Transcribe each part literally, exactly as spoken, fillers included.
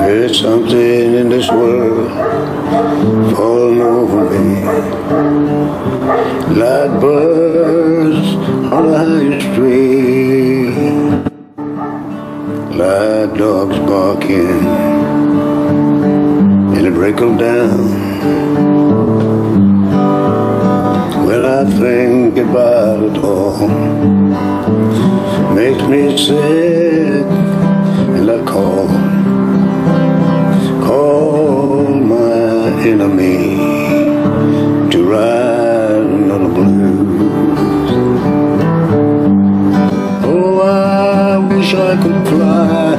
There's something in this world falling over me, like birds on a high street, like dogs barking in a break-down. When I think about it all, makes me sick, and I call. Enemy to ride on the blues. Oh, I wish I could fly.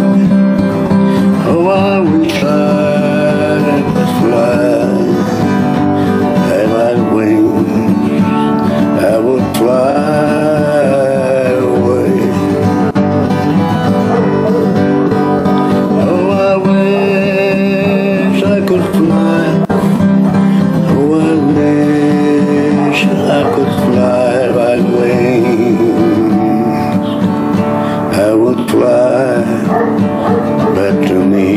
Oh, I wish I could fly. Had I wings, I would fly away. Oh, I wish I could fly. I could fly by wings, I would fly back to me.